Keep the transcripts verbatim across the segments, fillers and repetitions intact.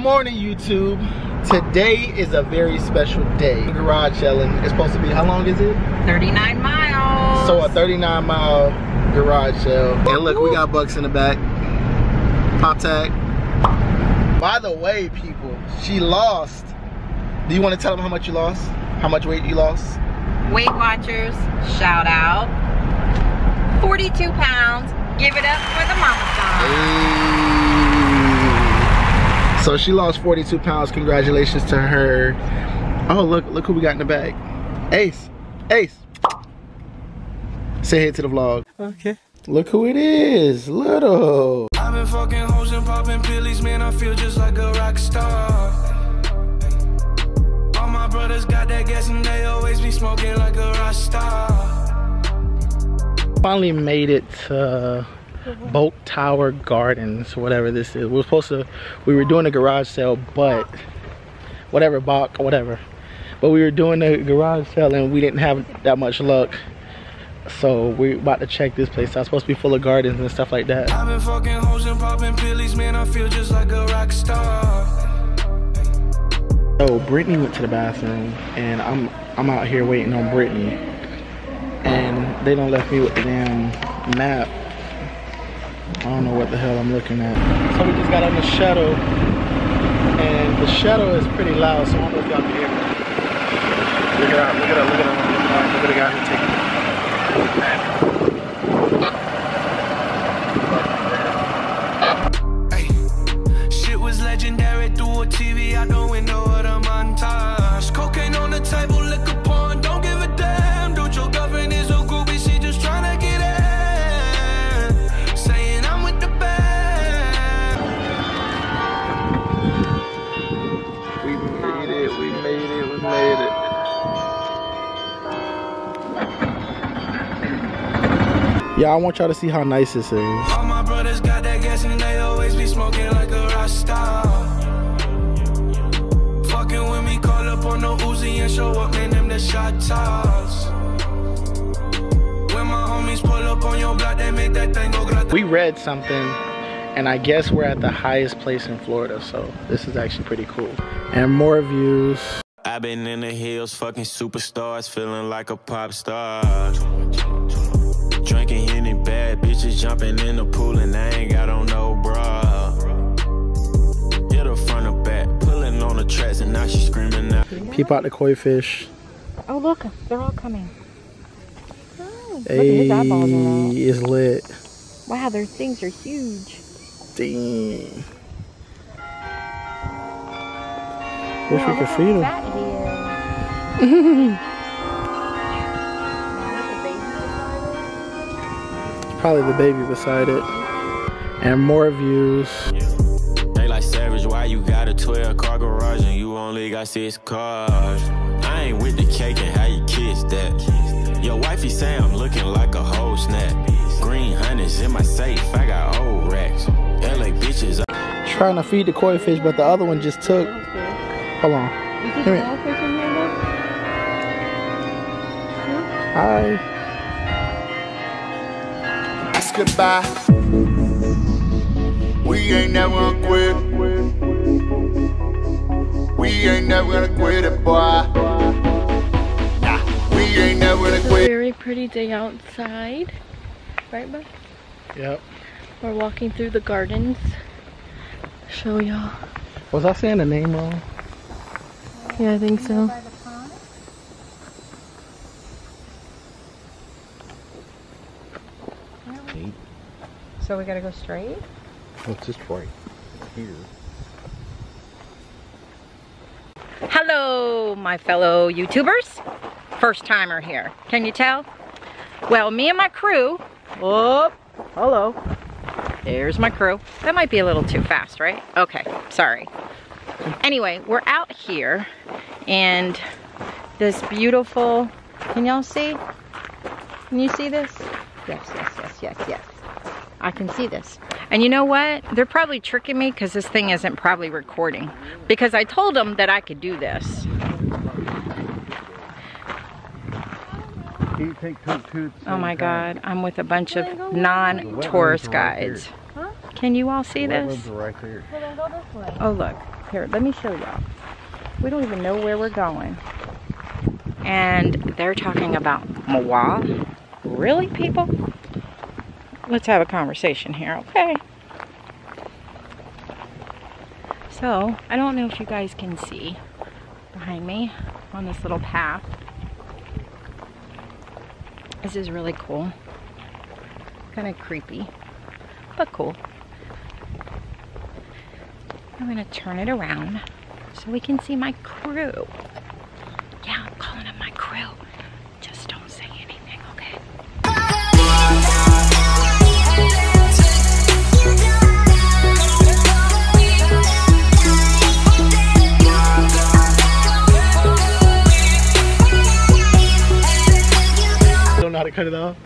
Morning YouTube. Today is a very special day. Garage shelling. It's supposed to be, how long is it? thirty-nine miles. So a thirty-nine mile garage shell. And look, we got Bucks in the back. Pop tag. By the way, people, she lost. Do you want to tell them how much you lost? How much weight you lost? Weight Watchers, shout out. forty-two pounds. Give it up for the mama. So she lost forty-two pounds. Congratulations to her. Oh, look, look who we got in the bag. Ace, Ace. Say hey to the vlog. Okay. Look who it is, Little. I've been fucking hoes and popping pillies, man. I feel just like a rock star. All my brothers got that gas and they always be smoking like a rock star. Finally made it to Boat Tower Gardens, whatever this is. We were supposed to, we were doing a garage sale, but whatever, Bach, whatever. But we were doing a garage sale and we didn't have that much luck. So we're about to check this place. So it's supposed to be full of gardens and stuff like that. I've been fucking hoes and popping pillies, man. I feel just like a rock star. So Brittany went to the bathroom and I'm I'm out here waiting on Brittany. And they don't left me with the damn map. I don't know what the hell I'm looking at. So we just got on the shuttle, and the shuttle is pretty loud, so I don't know if y'all can hear me. Look at that, look at that, look at that, look at the guy who's taking it. Hey, shit was legendary through a T V out the window of the montage. Cocaine on the table, liquor porn, don't give a damn. Dude, your girlfriend is a groupie, she just trying to get it. Yeah, I want y'all to see how nice this is. All my brothers got that gas and they always be smoking like a rock star. Fucking with me, call up on the Uzi and show up, man, them the shot toss. When my homies pull up on your block, they make that thing go grata. We read something, and I guess we're at the highest place in Florida, so this is actually pretty cool. And more views. I've been in the hills, fucking superstars, feeling like a pop star. Drinking any bad bitches, jumping in the pool, and I ain't got on no bra. Hit her front or back, pulling on the tracks, and now she's screaming out. Peep out the koi fish. Oh, look, they're all coming. Oh, hey, look at his eyeballs are out. It's lit. Wow, their things are huge. Dang. Wish wow, we could feed them. Probably the baby beside it. And more views. Yeah. They like savage, why you got a twelve car garage and you only got six cars? I ain't with the cake and how you kiss that. Your wifey say I'm looking like a whole snap. Green honey's in my safe, I got old racks. L A bitches. Trying to feed the koi fish, but the other one just took. Hold on. You Come here. Huh? Hi. That's goodbye. We ain't never gonna quit. We ain't never gonna quit it, boy. Nah, we ain't never gonna quit. It's a very pretty day outside. Right, bud? Yep. We're walking through the gardens. Show y'all. Was I saying the name wrong? Yeah, I think so. So we gotta go straight? Oh, it's just right here. Hello, my fellow YouTubers. First timer here. Can you tell? Well, me and my crew. Oh, hello. There's my crew. That might be a little too fast, right? Okay, sorry. Anyway, we're out here and this beautiful, can y'all see? Can you see this? Yes, yes, yes, yes, yes. I can see this. And you know what? They're probably tricking me because this thing isn't probably recording. Because I told them that I could do this. Oh my God, I'm with a bunch of non-tourist guides. Can you all see this? Oh look. Here, let me show y'all. We don't even know where we're going. And they're talking about M O A. Really, people? Let's have a conversation here, okay? So, I don't know if you guys can see behind me on this little path. This is really cool. Kind of creepy, but cool. I'm gonna turn it around so we can see my crew. Yeah, I'm calling up my crew. Just don't say anything, okay? Don't know how to cut it off.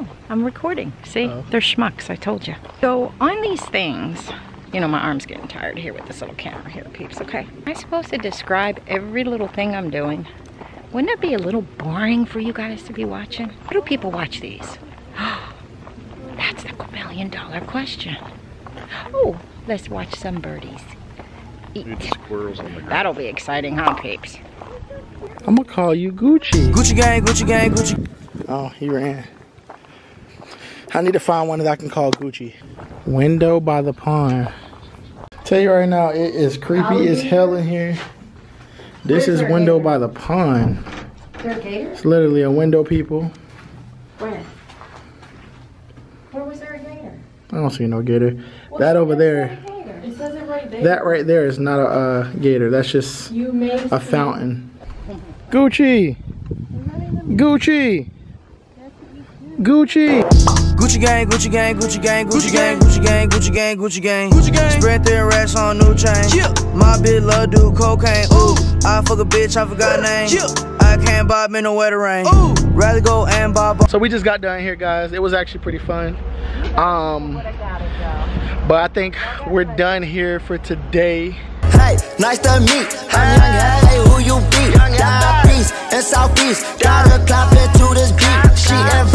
Oh, I'm recording. See, uh-oh. They're schmucks. I told you. So on these things. You know, my arm's getting tired here with this little camera here, peeps, okay? Am I supposed to describe every little thing I'm doing? Wouldn't it be a little boring for you guys to be watching? Why do people watch these? That's the million dollar question. Oh, let's watch some birdies eat. Dude, squirrels on the ground. That'll be exciting, huh, peeps? I'm gonna call you Gucci. Gucci gang, Gucci gang, Gucci. Oh, he ran. I need to find one that I can call Gucci. Window by the pond. Tell you right now, it is creepy as hell in here. This is window by the pond. Is there a gator? It's literally a window, people. Where? Where was there a gator? I don't see no gator. That over there. It says it right there. That right there is not a uh, gator. That's just a fountain. Gucci! Gucci! Gucci! Gucci gang, Gucci gang, Gucci gang, Gucci gang, Gucci gang, Gucci gang, Gucci gang, Gucci gang. Spread their rats on new chain. My bitch love do cocaine. Ooh, I fuck a bitch, I forgot name. I can't bob in the wetter rain. Ooh, rather go and bob. So we just got done here, guys. It was actually pretty fun. Um, but I think we're done here for today. Hey, nice to meet. Hey, hey, who you be? Down peace and southeast. Got a clap into this beat. She and